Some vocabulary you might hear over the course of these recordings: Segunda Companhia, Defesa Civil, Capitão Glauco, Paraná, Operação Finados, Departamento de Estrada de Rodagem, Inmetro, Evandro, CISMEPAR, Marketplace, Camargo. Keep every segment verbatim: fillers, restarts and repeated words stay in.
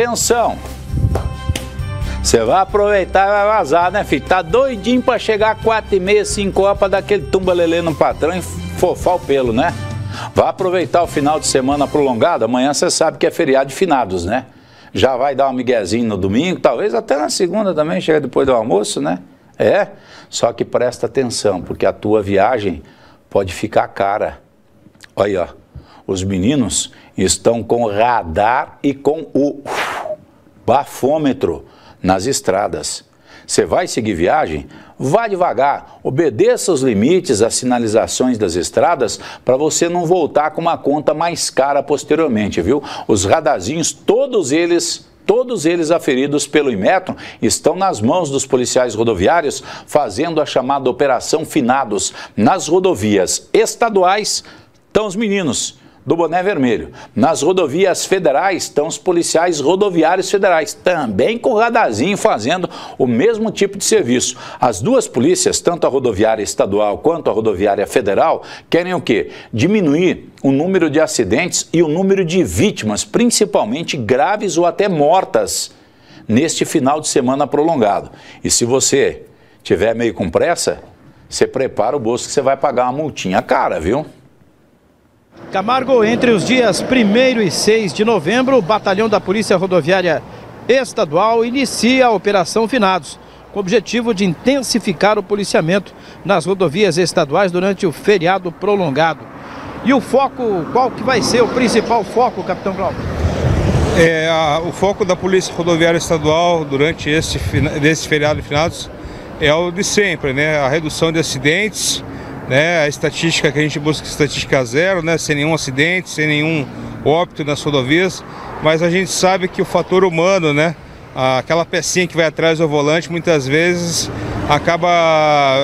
Atenção! Você vai aproveitar e vai vazar, né, filho? Tá doidinho pra chegar quatro e meia, cinco horas pra dar aquele tumba-lelê no patrão e fofar o pelo, né? Vai aproveitar o final de semana prolongado. Amanhã você sabe que é feriado de finados, né? Já vai dar um miguezinho no domingo, talvez até na segunda também, chega depois do almoço, né? É, só que presta atenção, porque a tua viagem pode ficar cara. Olha aí, ó, os meninos estão com radar e com o bafômetro nas estradas. Você vai seguir viagem? Vá devagar, obedeça os limites, as sinalizações das estradas, para você não voltar com uma conta mais cara posteriormente, viu? Os radarzinhos, todos eles, todos eles aferidos pelo Inmetro, estão nas mãos dos policiais rodoviários, fazendo a chamada Operação Finados. Nas rodovias estaduais, estão os meninos do boné vermelho. Nas rodovias federais estão os policiais rodoviários federais, também com o radarzinho fazendo o mesmo tipo de serviço. As duas polícias, tanto a rodoviária estadual quanto a rodoviária federal, querem o quê? Diminuir o número de acidentes e o número de vítimas, principalmente graves ou até mortas, neste final de semana prolongado. E se você tiver meio com pressa, você prepara o bolso que você vai pagar uma multinha cara, viu? Camargo, entre os dias primeiro e seis de novembro, o Batalhão da Polícia Rodoviária Estadual inicia a Operação Finados, com o objetivo de intensificar o policiamento nas rodovias estaduais durante o feriado prolongado. E o foco, qual que vai ser o principal foco, Capitão Glauco? É, a, o foco da Polícia Rodoviária Estadual durante este, este feriado de finados é o de sempre, né? A redução de acidentes, né, a estatística que a gente busca, estatística zero, né, sem nenhum acidente, sem nenhum óbito nas rodovias, mas a gente sabe que o fator humano, né, aquela pecinha que vai atrás do volante, muitas vezes acaba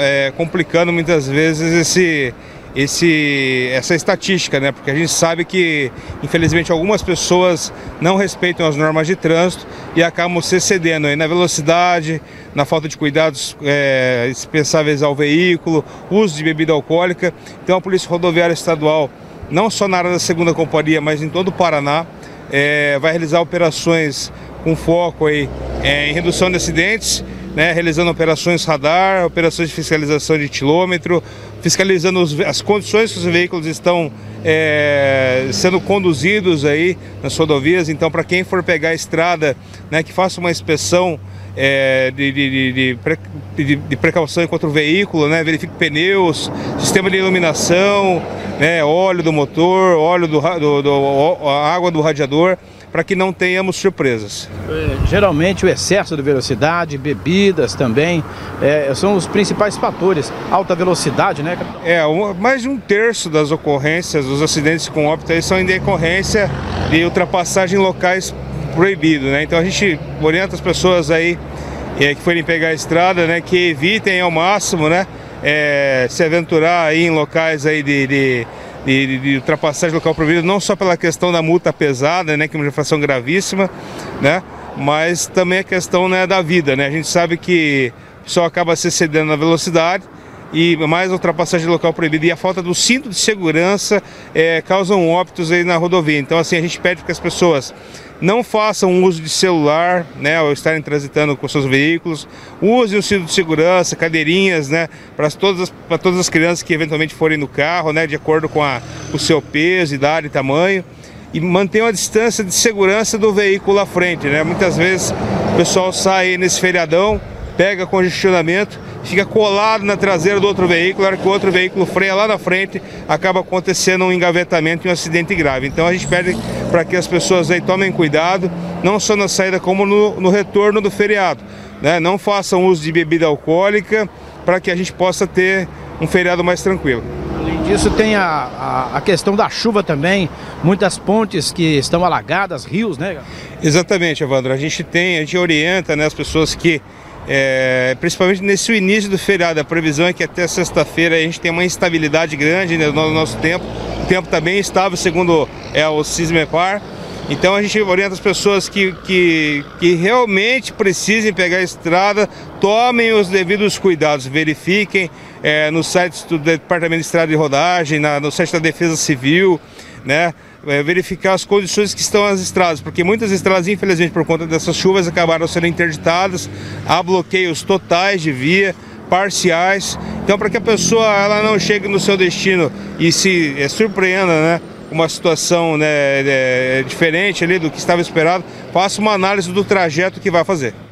é, complicando muitas vezes esse, esse, essa estatística, né, porque a gente sabe que, infelizmente, algumas pessoas não respeitam as normas de trânsito e acabam se cedendo aí na velocidade, na falta de cuidados é, dispensáveis ao veículo, uso de bebida alcoólica. Então a Polícia Rodoviária Estadual, não só na área da Segunda Companhia, mas em todo o Paraná, é, vai realizar operações com foco aí, é, em redução de acidentes, né, realizando operações radar, operações de fiscalização de quilômetro, fiscalizando os, as condições que os veículos estão é, sendo conduzidos aí nas rodovias. Então, para quem for pegar a estrada, né, que faça uma inspeção É, de, de, de, de, de precaução contra o veículo, né? Verifique pneus, sistema de iluminação, né? Óleo do motor, óleo do, do, do a água do radiador, para que não tenhamos surpresas. É, geralmente o excesso de velocidade, bebidas também, é, são os principais fatores. Alta velocidade, né? É, um, mais de um terço das ocorrências, dos acidentes com óbito aí, são em decorrência de ultrapassagem em locais proibido, né? Então a gente orienta as pessoas aí é, que forem pegar a estrada, né, que evitem ao máximo, né, é, se aventurar aí em locais aí de, de, de, de ultrapassagem local proibido, não só pela questão da multa pesada, né, que é uma infração gravíssima, né, mas também a questão, né, da vida, né? A gente sabe que o pessoal acaba se excedendo na velocidade e mais a ultrapassagem local proibida e a falta do cinto de segurança é, causam óbitos aí na rodovia. Então assim, a gente pede que as pessoas não façam uso de celular, né, ou estarem transitando com seus veículos, usem o cinto de segurança, cadeirinhas, né, para todas, para todas as crianças que eventualmente forem no carro, né, de acordo com a, o seu peso, idade e tamanho, e mantenham a distância de segurança do veículo à frente, né. Muitas vezes o pessoal sai nesse feriadão, pega congestionamento, fica colado na traseira do outro veículo, na hora que o outro veículo freia lá na frente, acaba acontecendo um engavetamento e um acidente grave. Então a gente pede para que as pessoas aí tomem cuidado, não só na saída como no, no retorno do feriado, né? Não façam uso de bebida alcoólica para que a gente possa ter um feriado mais tranquilo. Além disso, tem a, a, a questão da chuva também, muitas pontes que estão alagadas, rios, né? Exatamente, Evandro. A gente tem, a gente orienta, né, as pessoas que É, principalmente nesse início do feriado, a previsão é que até sexta-feira a gente tem uma instabilidade grande, né, no nosso tempo. O tempo está bem estável, segundo é, o CISMEPAR. Então a gente orienta as pessoas que, que, que realmente precisem pegar a estrada, tomem os devidos cuidados, verifiquem é, no site do Departamento de Estrada de Rodagem, na, no site da Defesa Civil, né? é, verificar as condições que estão as estradas, porque muitas estradas, infelizmente, por conta dessas chuvas, acabaram sendo interditadas, há bloqueios totais de via, parciais. Então, para que a pessoa ela não chegue no seu destino e se é, surpreenda, né, uma situação, né, é, diferente ali do que estava esperado, faça uma análise do trajeto que vai fazer.